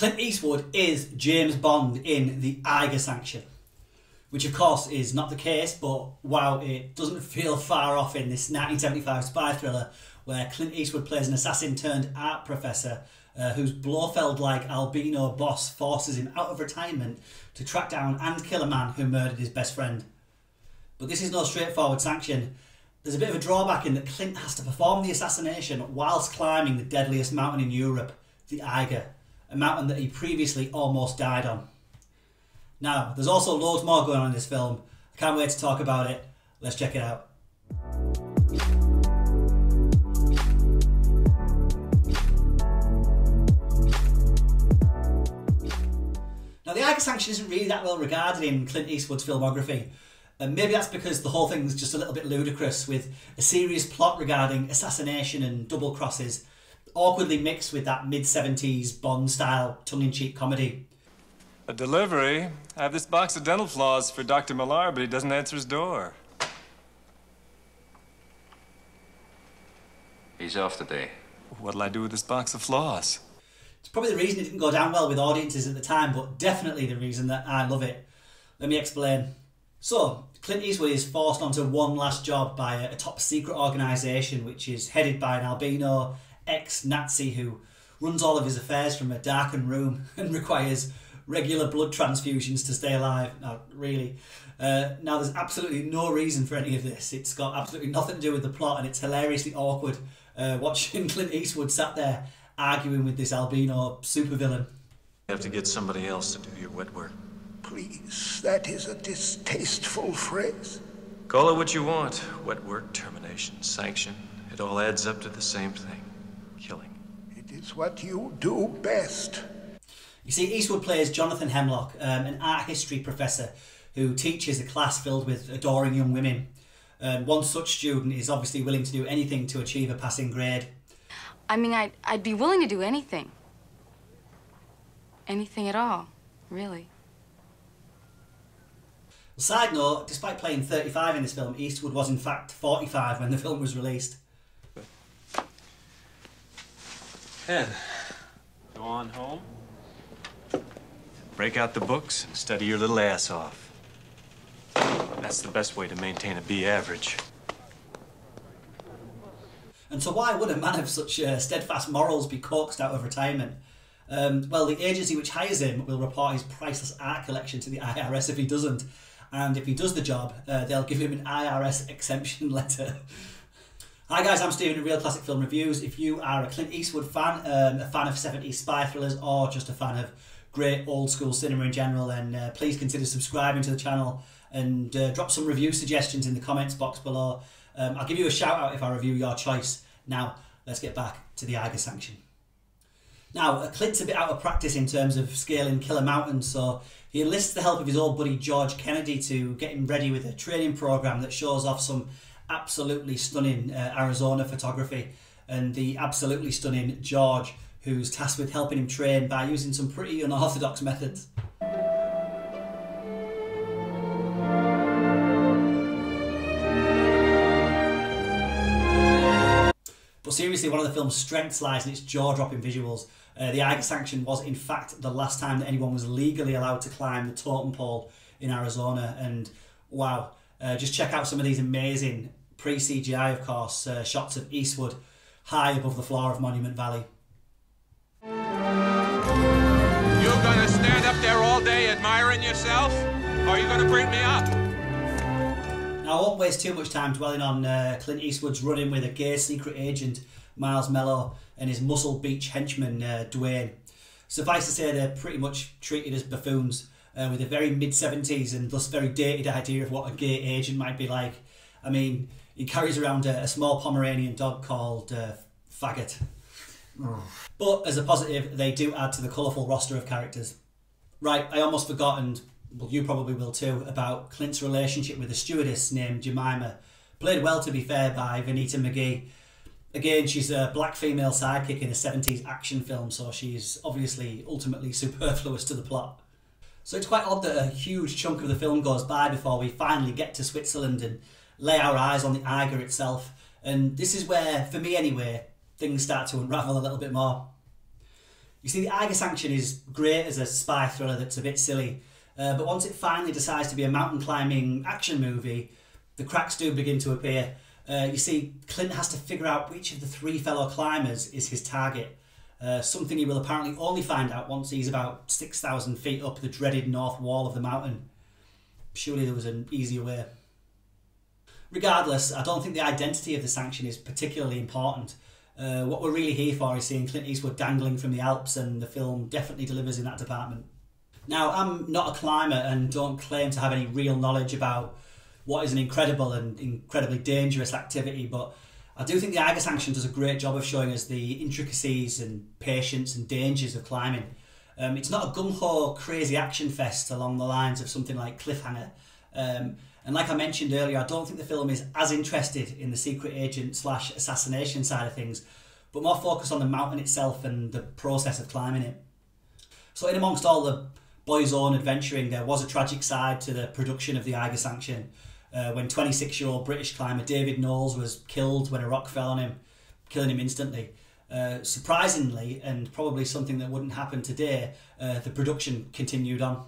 Clint Eastwood is James Bond in The Eiger Sanction, which of course is not the case, but wow, it doesn't feel far off in this 1975 spy thriller where Clint Eastwood plays an assassin turned art professor whose Blofeld-like albino boss forces him out of retirement to track down and kill a man who murdered his best friend. But this is no straightforward sanction. There's a bit of a drawback in that Clint has to perform the assassination whilst climbing the deadliest mountain in Europe, the Eiger, a mountain that he previously almost died on. Now, there's also loads more going on in this film. I can't wait to talk about it. Let's check it out. Now, The Eiger Sanction isn't really that well regarded in Clint Eastwood's filmography. And maybe that's because the whole thing's just a little bit ludicrous, with a serious plot regarding assassination and double crosses, awkwardly mixed with that mid-70s Bond-style tongue-in-cheek comedy. A delivery? I have this box of dental floss for Dr. Millar, but he doesn't answer his door. He's off today. What'll I do with this box of floss? It's probably the reason it didn't go down well with audiences at the time, but definitely the reason that I love it. Let me explain. So, Clint Eastwood is forced onto one last job by a top-secret organisation which is headed by an albino ex-Nazi who runs all of his affairs from a darkened room and requires regular blood transfusions to stay alive. Now, really. Now, there's absolutely no reason for any of this. It's got absolutely nothing to do with the plot, and it's hilariously awkward watching Clint Eastwood sat there arguing with this albino supervillain. You have to get somebody else to do your wet work. Please, that is a distasteful phrase. Call it what you want. Wet work, termination, sanction. It all adds up to the same thing. Killing. It is what you do best. You see, Eastwood plays Jonathan Hemlock, an art history professor who teaches a class filled with adoring young women. One such student is obviously willing to do anything to achieve a passing grade. I mean, I'd be willing to do anything. Anything at all, really. Side note, despite playing 35 in this film, Eastwood was in fact 45 when the film was released. Ed, go on home, break out the books, and study your little ass off. That's the best way to maintain a B average. And so why would a man of such steadfast morals be coaxed out of retirement? Well, the agency which hires him will report his priceless art collection to the IRS if he doesn't. And if he does the job, they'll give him an IRS exemption letter. Hi guys, I'm Stephen in Real Classic Film Reviews. If you are a Clint Eastwood fan, a fan of 70s spy thrillers, or just a fan of great old school cinema in general, then please consider subscribing to the channel and drop some review suggestions in the comments box below. I'll give you a shout out if I review your choice. Now, let's get back to The Eiger Sanction. Now, Clint's a bit out of practice in terms of scaling Killer Mountain, so he enlists the help of his old buddy George Kennedy to get him ready with a training program that shows off some absolutely stunning Arizona photography and the absolutely stunning George, who's tasked with helping him train by using some pretty unorthodox methods. But seriously, one of the film's strengths lies in its jaw-dropping visuals. The Eiger Sanction was, in fact, the last time that anyone was legally allowed to climb the totem pole in Arizona. And wow, just check out some of these amazing pre-CGI, of course, shots of Eastwood high above the floor of Monument Valley. You're gonna stand up there all day admiring yourself? Or are you gonna bring me up? I won't waste too much time dwelling on Clint Eastwood's run-in with a gay secret agent, Miles Mello, and his Muscle Beach henchman, Dwayne. Suffice to say, they're pretty much treated as buffoons, with a very mid-70s and thus very dated idea of what a gay agent might be like. I mean, he carries around a small Pomeranian dog called Faggot. But as a positive, they do add to the colourful roster of characters. Right, I almost forgot, and well, you probably will too, about Clint's relationship with a stewardess named Jemima, played well, to be fair, by Vanita McGee. Again, she's a black female sidekick in a 70s action film, so she's obviously ultimately superfluous to the plot. So it's quite odd that a huge chunk of the film goes by before we finally get to Switzerland and lay our eyes on the Eiger itself. And this is where, for me anyway, things start to unravel a little bit more. You see, The Eiger Sanction is great as a spy thriller that's a bit silly, but once it finally decides to be a mountain climbing action movie, the cracks do begin to appear. You see, Clint has to figure out which of the three fellow climbers is his target, something he will apparently only find out once he's about 6,000 feet up the dreaded north wall of the mountain. Surely there was an easier way. Regardless, I don't think the identity of the sanction is particularly important. What we're really here for is seeing Clint Eastwood dangling from the Alps, and the film definitely delivers in that department. Now, I'm not a climber and don't claim to have any real knowledge about what is an incredible and incredibly dangerous activity, but I do think the Eiger Sanction does a great job of showing us the intricacies and patience and dangers of climbing. It's not a gung-ho crazy action fest along the lines of something like Cliffhanger. And like I mentioned earlier, I don't think the film is as interested in the secret agent / assassination side of things, but more focused on the mountain itself and the process of climbing it. So in amongst all the boys' own adventuring, there was a tragic side to the production of the Eiger Sanction, when 26-year-old British climber David Knowles was killed when a rock fell on him, killing him instantly. Surprisingly, and probably something that wouldn't happen today, the production continued on.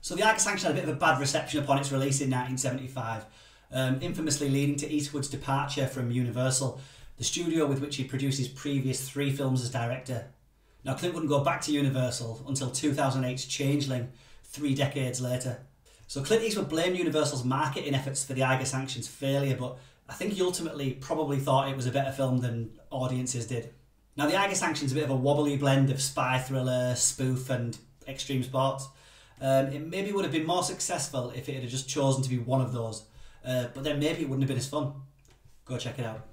So the Eiger Sanction had a bit of a bad reception upon its release in 1975, infamously leading to Eastwood's departure from Universal, the studio with which he produced his previous three films as director. Now, Clint wouldn't go back to Universal until 2008's Changeling, 3 decades later. So Clint Eastwood blamed Universal's marketing efforts for the Eiger Sanction's failure, but I think he ultimately probably thought it was a better film than audiences did. Now, the Eiger Sanction's a bit of a wobbly blend of spy thriller, spoof and extreme sports. It maybe would have been more successful if it had just chosen to be one of those, but then maybe it wouldn't have been as fun. Go check it out.